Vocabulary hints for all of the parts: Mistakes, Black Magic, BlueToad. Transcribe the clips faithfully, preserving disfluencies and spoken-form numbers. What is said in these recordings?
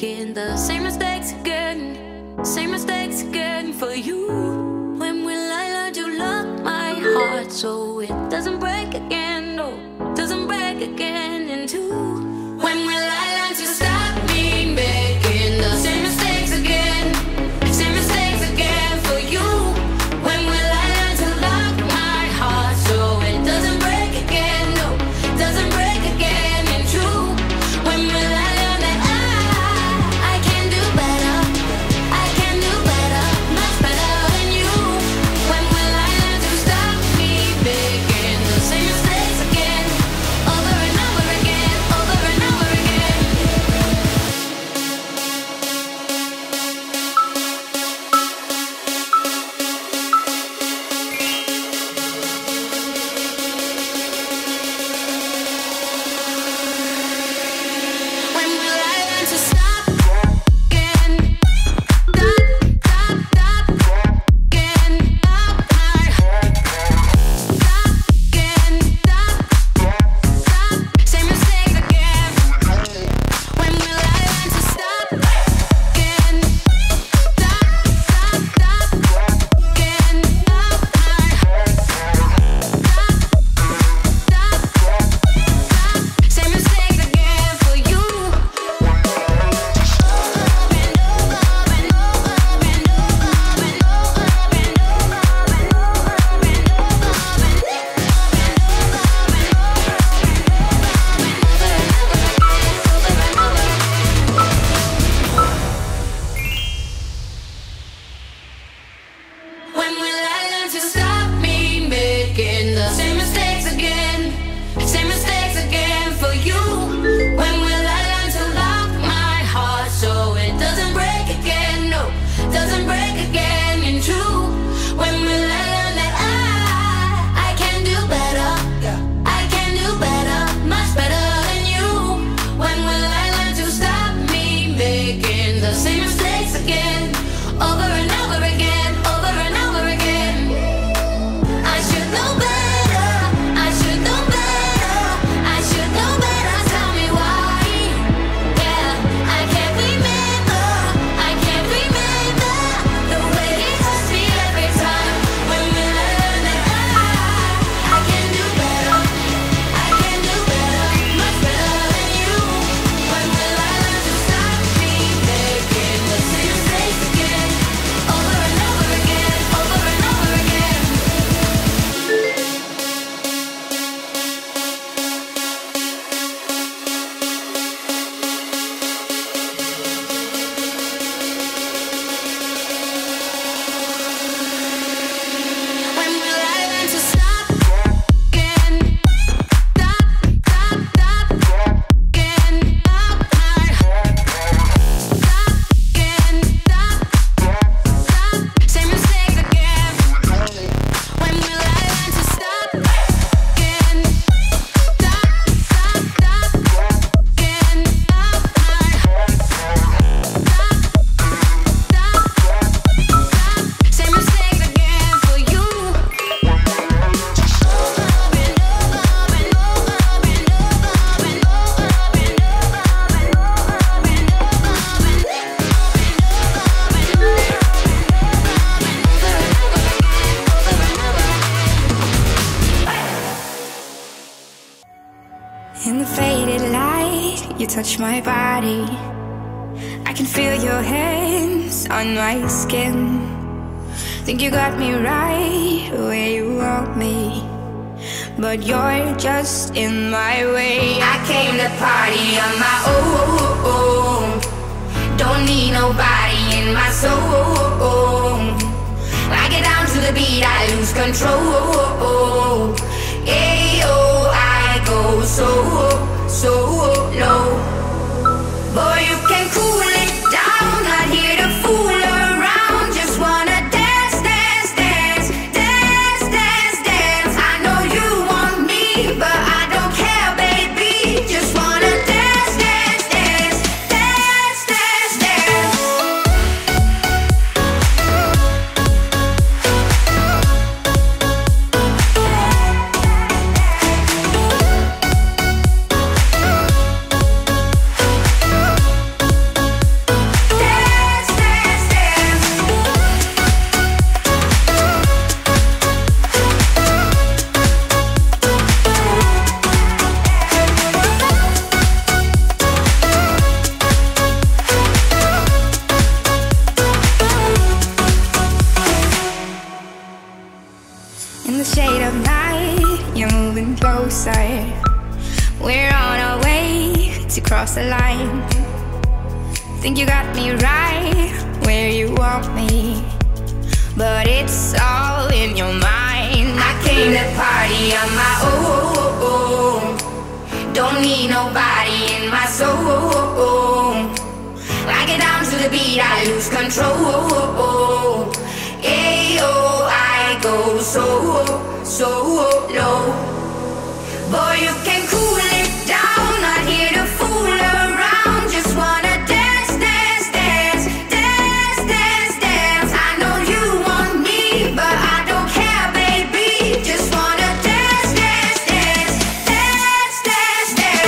making the same mistakes again, same mistakes again for you. When will I learn to lock my heart so it doesn't break again, no, doesn't break again in two? When will I learn to stop me making the same mistakes again, same mistakes again for you? When will I learn to lock my heart so it doesn't break again, no, doesn't break again in two? When will I learn that I, I can do better, I can do better, much better than you? When will I learn to stop me making the same mistakes again, over and over again, over and over again? When will I learn to stop again? Stop, stop, stop again. Stop my heart. Stop again. Stop, stop. Same mistakes again. When will I learn to stop again? Stop, stop, stop again. Stop my heart. Stop, stop, stop. Same mistakes again for you. When will I learn to stop me making the same mistakes again, same mistakes again for you? When will I learn to lock my heart so it doesn't break again, no, doesn't break again in two? When will I learn that I, I can do better, I can do better, much better than you? When will I learn to stop me making the same mistakes again, over and over again, over and over again? I should know better, I should know better, I should know better, tell me why. Yeah, I can't remember, I can't remember the way it hurts me every time. When will I learn that I, I can do better, I can do better, much better than you? When will I learn to stop me making the same mistakes again, over and over again, over and over again? When will I learn to stop again? Stop, stop, stop again. Stop my heart. Stop again. Stop, stop. Same mistakes again. When will I learn to stop again? Stop, stop, stop again. Stop my heart. Stop, stop, stop. Same mistakes again for you. In the faded light, you touch my body. I can feel your hands on my skin. Think you got me right where you want me, but you're just in my way. I came to party on my own. Don't need nobody in my soul. When I get down to the beat, I lose control. Ayo, I go so, so low. Boy, you can cool it down, not here to fool around. Just wanna dance, dance, dance, dance, dance, dance. I know you want me, but I don't care, baby. Just wanna dance, dance, dance, dance, dance, dance. to cross the line. Think you got me right where you want me, but it's all in your mind. I came to party on my own, don't need nobody in my soul. I get down to the beat, I lose control. Ayo, I go so, so low. Boy, you can cool it down, not here to fool around. Just wanna dance, dance, dance, dance, dance, dance. I know you want me, but I don't care, baby. Just wanna dance, dance, dance, dance, dance, dance.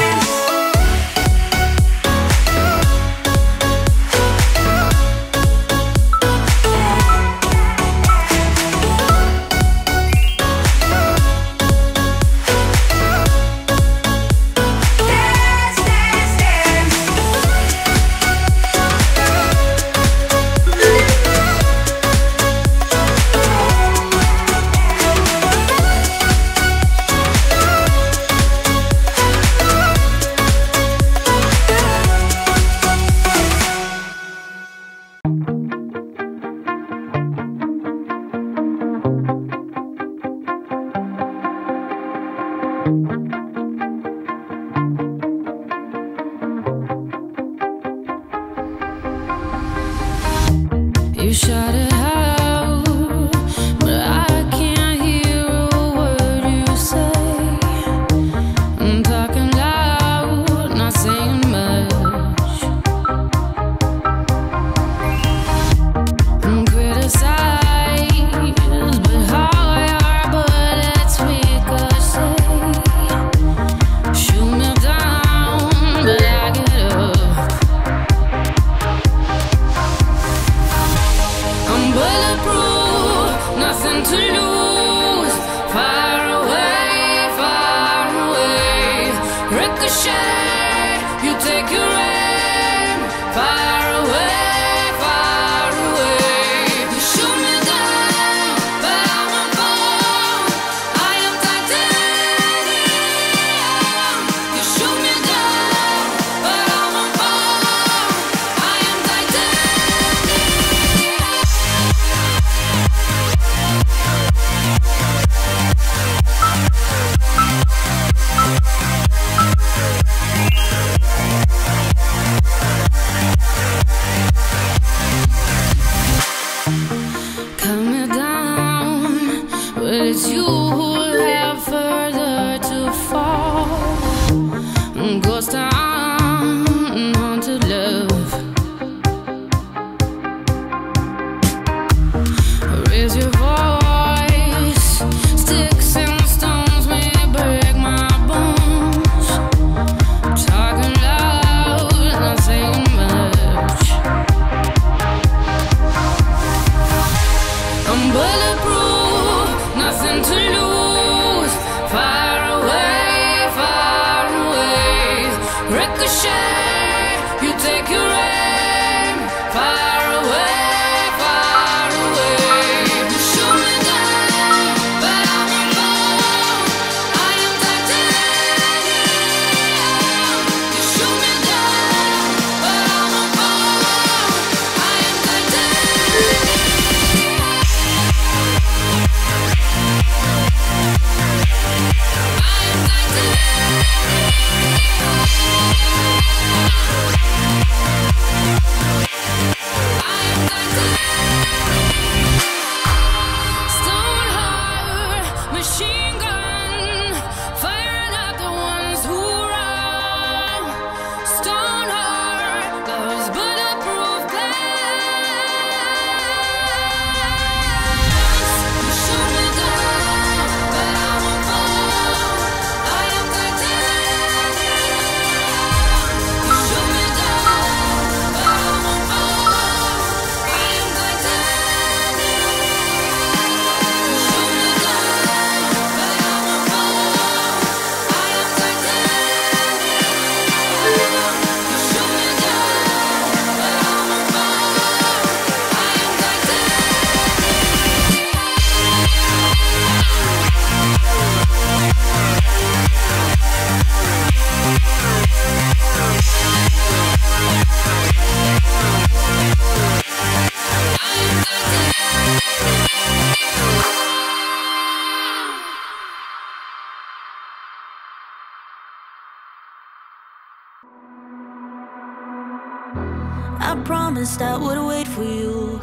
I promised I would wait for you,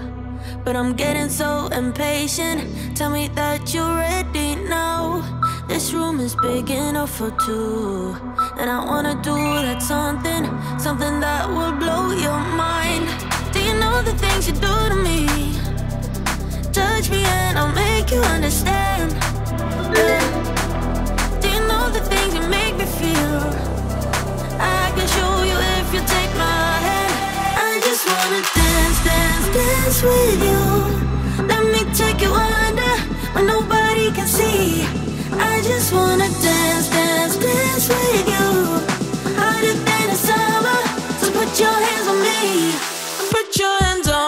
but I'm getting so impatient. Tell me that you're ready now. This room is big enough for two, and I wanna do that something, something that will blow your mind. Do you know the things you do to me? Judge me and I'll make you understand. Yeah. Do you know the things you make me feel? I can show you if you take my hand. I just wanna dance, dance, dance with you. Let me take you under when nobody can see. I just wanna dance, dance, dance with you. Harder than the summer, so put your hands on me. Put your hands on me.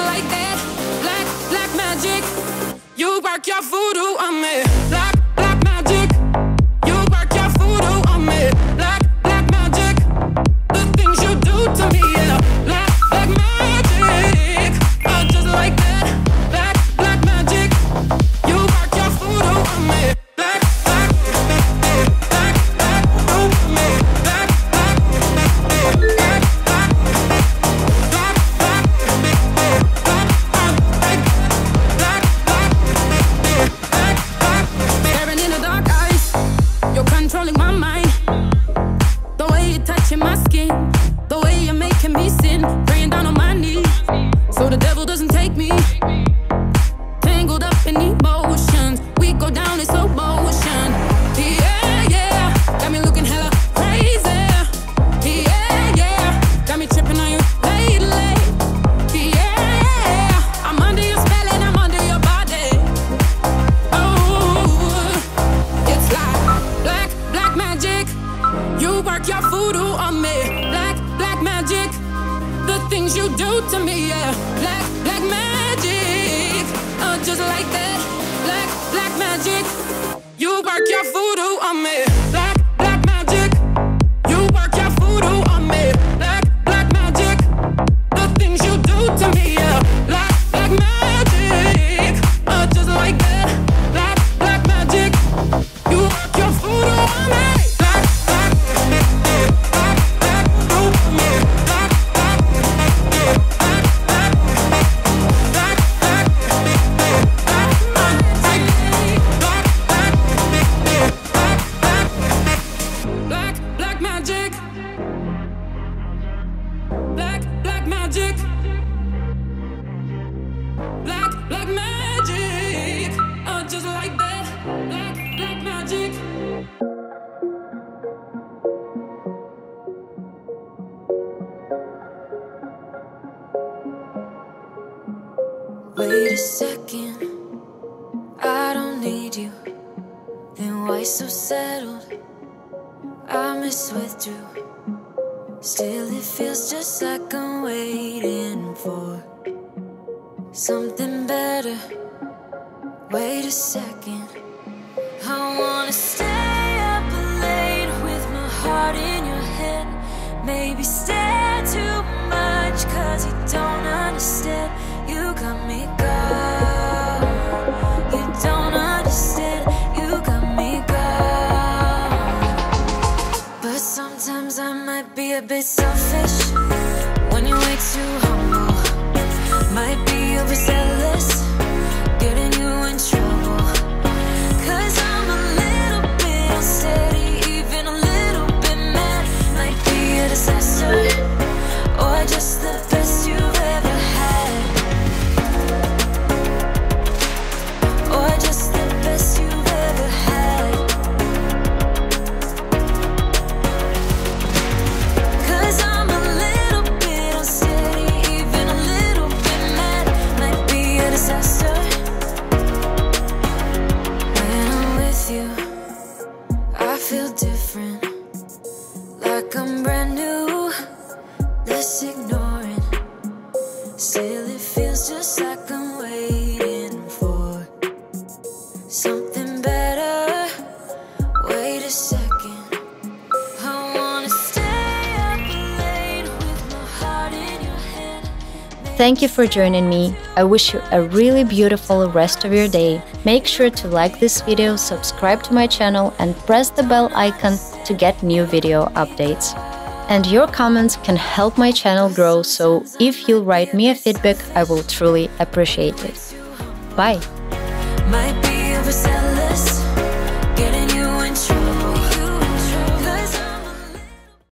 Black magic, you work your voodoo on me. Black, black magic. Wait a second, I don't need you. Then why so settled? I miswithdrew. Still it feels just like I'm waiting for something better. Wait a second, I wanna stay up late with my heart in your head. Maybe stare too much cause you don't understand. You got me gone. You don't understand. You got me gone. But sometimes I might be a bit selfish. When you way too humble, might be overzealous, getting you in trouble. Cause I'm a little bit unsteady, even a little bit mad. Might be a disaster, or just the best you've ever had. Or just the best you've ever had. Cause I'm a little bit unsteady, even a little bit mad. Might be a disaster. When I'm with you, I feel different. Like I'm brand new, less ignoring. Still it feels just like I'm waiting for something better. Wait a second, I wanna stay up late with my heart in your hand. Thank you for joining me. I wish you a really beautiful rest of your day. Make sure to like this video, subscribe to my channel, and press the bell icon to get new video updates. And your comments can help my channel grow, so if you'll write me a feedback, I will truly appreciate it. Bye!